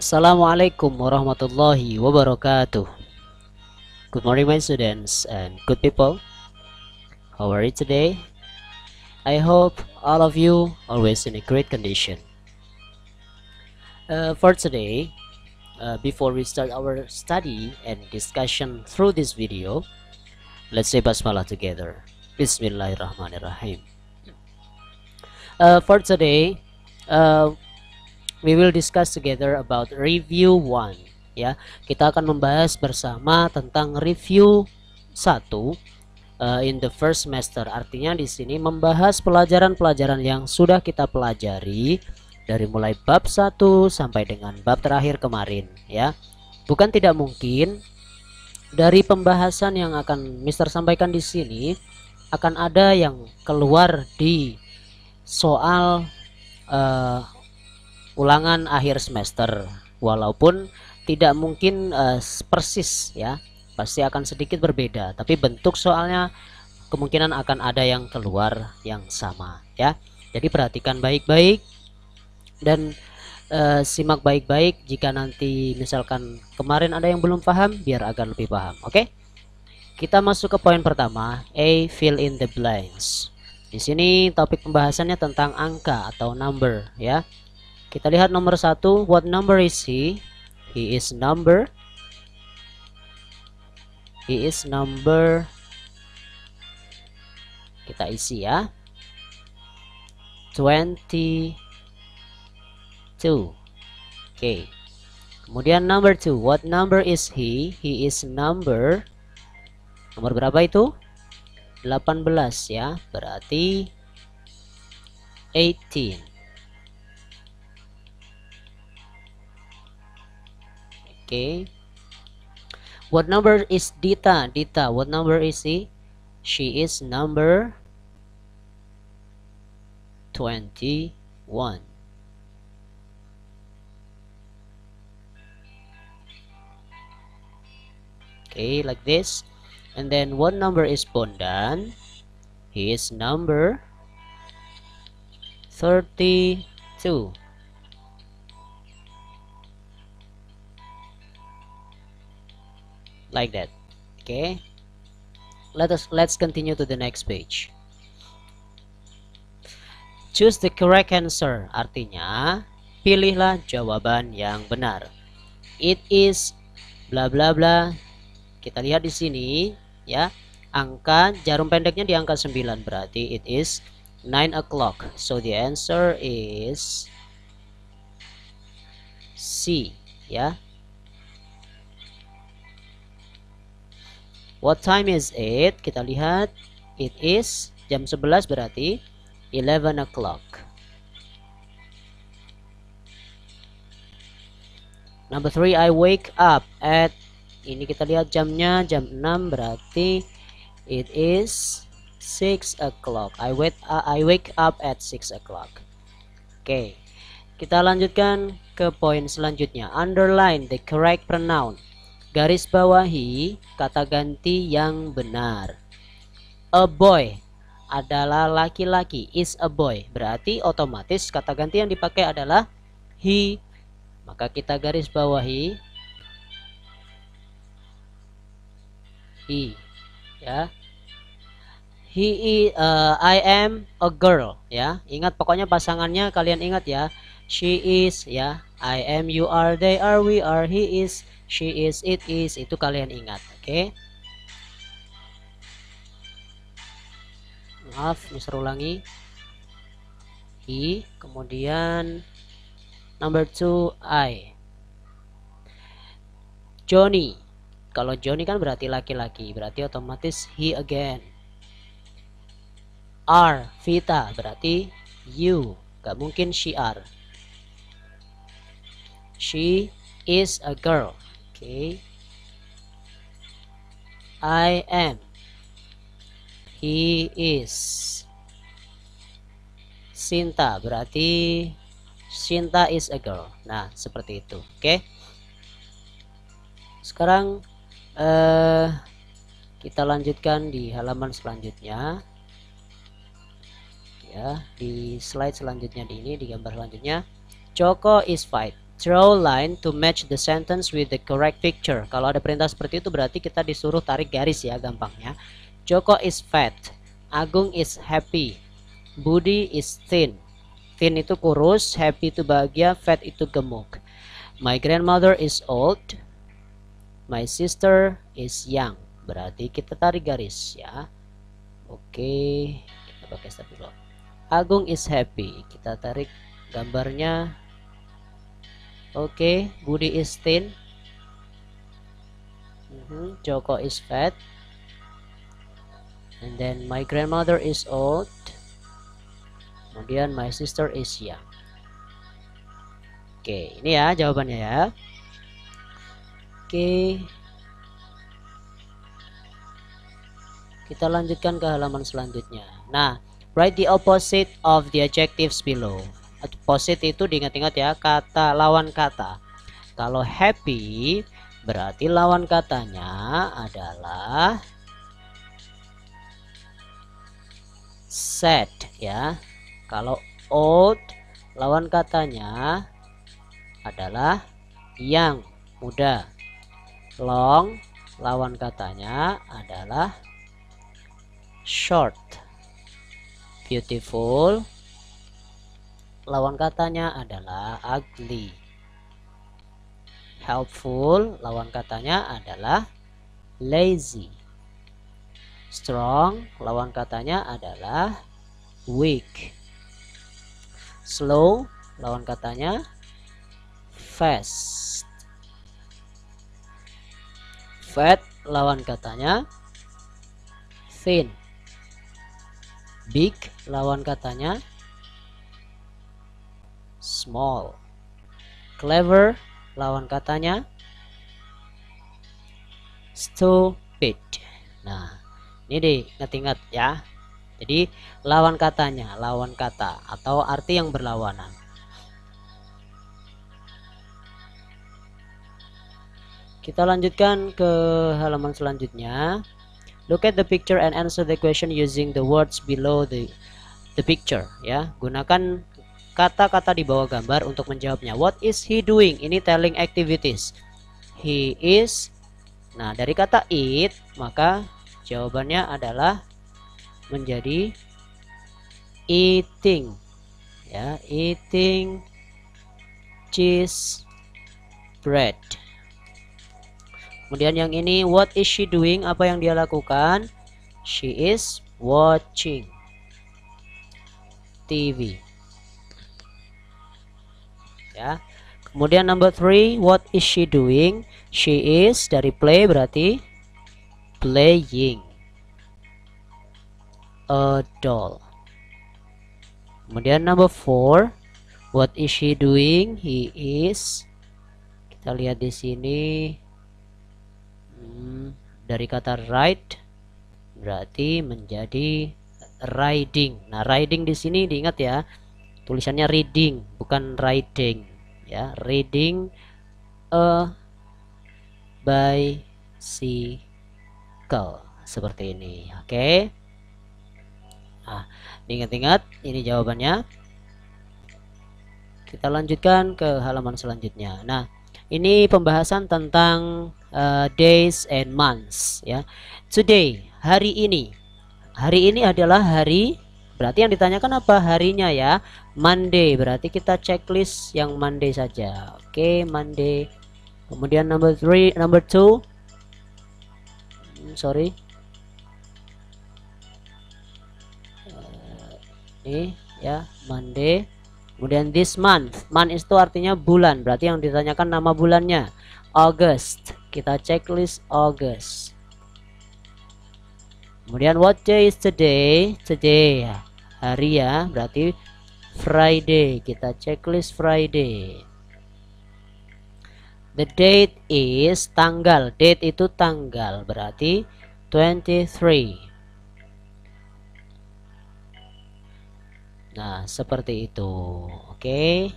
Assalamualaikum warahmatullahi wabarakatuh. Good morning my students and good people. How are you today? I hope all of you always in a great condition. For today, before we start our study and discussion through this video, let's say basmalah together. Bismillahirrahmanirrahim. For today, we will discuss together about review 1, ya. Kita akan membahas bersama tentang review 1 in the first semester. Artinya di sini membahas pelajaran-pelajaran yang sudah kita pelajari dari mulai bab 1 sampai dengan bab terakhir kemarin, ya. Bukan tidak mungkin dari pembahasan yang akan Mister sampaikan di sini akan ada yang keluar di soal ulangan akhir semester, walaupun tidak mungkin persis, ya, pasti akan sedikit berbeda, tapi bentuk soalnya kemungkinan akan ada yang keluar yang sama, ya. Jadi perhatikan baik-baik dan simak baik-baik. Jika nanti misalkan kemarin ada yang belum paham, biar agak lebih paham. Oke, kita masuk ke poin pertama, A, fill in the blanks. Di sini topik pembahasannya tentang angka atau number, ya. Kita lihat nomor 1, what number is he? He is number. Kita isi, ya, 20. Okay. Kemudian number 2, what number is he? He is nomor berapa itu? 18, ya, berarti 18. Okay. What number is Dita? Dita, what number is she? She is number 21. Okay, like this. And then what number is Bondan? He is number 32. Like that. Okay. Let's continue to the next page. Choose the correct answer. Artinya, pilihlah jawaban yang benar. It is bla bla bla. Kita lihat di sini, ya, angka jarum pendeknya di angka 9, berarti it is 9 o'clock. So the answer is C, ya. What time is it? Kita lihat, it is jam 11, berarti 11 o'clock. Number 3, I wake up at. Ini kita lihat jamnya, jam 6, berarti it is 6 o'clock. I wake up at 6 o'clock. Oke, kita lanjutkan ke poin selanjutnya. Underline the correct pronoun. Garis bawahi kata ganti yang benar. A boy adalah laki-laki, is a boy. Berarti otomatis kata ganti yang dipakai adalah he. Maka kita garis bawahi he, ya. I am a girl, ya. Ingat, pokoknya pasangannya kalian ingat, ya. She is, ya. I am, you are, they are, we are, he is, she is, it is. Itu kalian ingat, oke? Okay? Maaf, Mister ulangi. He, kemudian number 2, I. Johnny. Kalau Johnny kan berarti laki-laki, berarti otomatis he again. R, Vita, berarti you. Gak mungkin she are. She is a girl. Okay. I am. He is. Sinta, berarti Sinta is a girl. Nah, seperti itu. Oke. Sekarang kita lanjutkan di halaman selanjutnya, ya, di slide selanjutnya, di gambar selanjutnya. Joko is five. Draw line to match the sentence with the correct picture. Kalau ada perintah seperti itu berarti kita disuruh tarik garis ya gampangnya. Joko is fat, Agung is happy, Budi is thin. Thin itu kurus, happy itu bahagia, fat itu gemuk. My grandmother is old, my sister is young. Berarti kita tarik garis ya. Oke, kita pakai stabilo. Agung is happy, kita tarik gambarnya. Oke, Budi is thin, Joko is fat, and then my grandmother is old, kemudian my sister is young. Oke, ini ya jawabannya ya. Oke, kita lanjutkan ke halaman selanjutnya. Nah, write the opposite of the adjectives below. Opposite itu diingat-ingat ya, kata lawan kata. Kalau happy berarti lawan katanya adalah sad ya. Kalau old lawan katanya adalah young, muda. Long lawan katanya adalah short. Beautiful lawan katanya adalah ugly. Helpful lawan katanya adalah lazy. Strong lawan katanya adalah weak. Slow lawan katanya fast. Fat lawan katanya thin. Big lawan katanya small. Clever lawan katanya stupid. Nah, ini diingat-ingat ya. Jadi lawan katanya, lawan kata atau arti yang berlawanan. Kita lanjutkan ke halaman selanjutnya. Look at the picture and answer the question using the words below the picture ya. Gunakan kata-kata di bawah gambar untuk menjawabnya. What is he doing? Ini telling activities. He is. Nah, dari kata it maka jawabannya adalah menjadi eating ya, eating cheese bread. Kemudian yang ini, what is she doing? Apa yang dia lakukan? She is watching TV. Ya. Kemudian number 3, what is she doing? She is dari play berarti playing a doll. Kemudian number 4, what is she doing? He is. Kita lihat di sini dari kata ride berarti menjadi riding. Nah, riding di sini diingat ya. Tulisannya reading bukan riding ya, reading a bicycle seperti ini. Oke. Nah, diingat-ingat ini jawabannya. Kita lanjutkan ke halaman selanjutnya. Nah, ini pembahasan tentang days and months ya. Today, hari ini. Hari ini adalah hari. Berarti yang ditanyakan apa harinya ya. Monday, berarti kita checklist yang Monday saja. Oke, Monday. Kemudian number 2. Sorry. Ini ya, Monday. Kemudian this month. Month itu artinya bulan. Berarti yang ditanyakan nama bulannya. August. Kita checklist August. Kemudian what day is today? Today ya. Hari ya, berarti Friday. Kita checklist Friday. The date is tanggal. Date itu tanggal, berarti 23. Nah, seperti itu. Oke.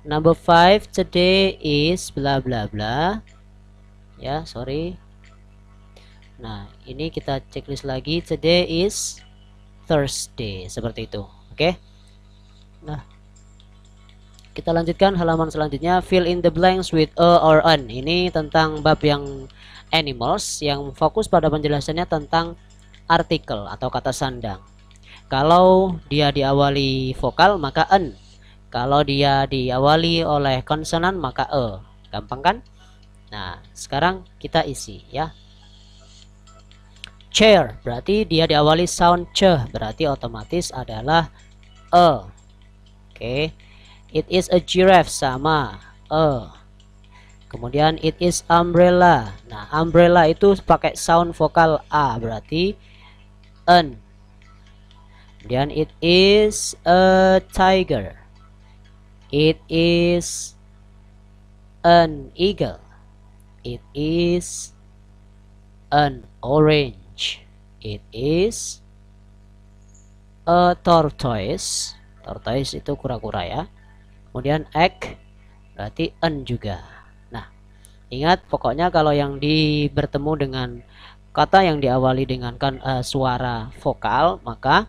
Number 5, today is bla bla bla. Ya, sorry. Nah, ini kita checklist lagi. Today is Thursday, seperti itu. Oke. Nah, Kita lanjutkan halaman selanjutnya, fill in the blanks with a or an. Ini tentang bab yang animals yang fokus pada penjelasannya tentang artikel atau kata sandang. Kalau dia diawali vokal maka an, kalau dia diawali oleh konsonan maka e. Gampang kan? Nah, sekarang kita isi ya. Chair berarti dia diawali sound c, berarti otomatis adalah e. Oke. It is a giraffe sama e. Kemudian it is umbrella. Nah, umbrella itu pakai sound vokal a, berarti an. Kemudian it is a tiger. It is an eagle. It is an orange. It is a tortoise. Tortoise itu kura-kura ya. Kemudian egg berarti an juga. Nah, ingat pokoknya kalau yang bertemu dengan kata yang diawali dengan suara vokal maka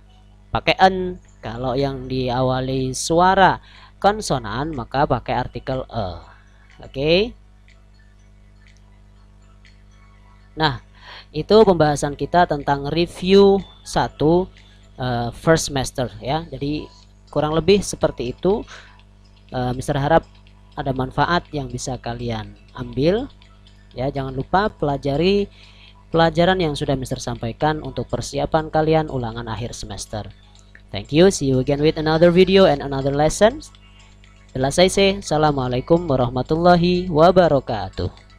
pakai an. Kalau yang diawali suara konsonan maka pakai artikel e. Oke. Nah, itu pembahasan kita tentang review 1 first semester ya. Jadi kurang lebih seperti itu. Mister harap ada manfaat yang bisa kalian ambil ya. Jangan lupa pelajari pelajaran yang sudah Mister sampaikan untuk persiapan kalian ulangan akhir semester. Thank you. See you again with another video and another lesson. Selesai. Assalamualaikum warahmatullahi wabarakatuh.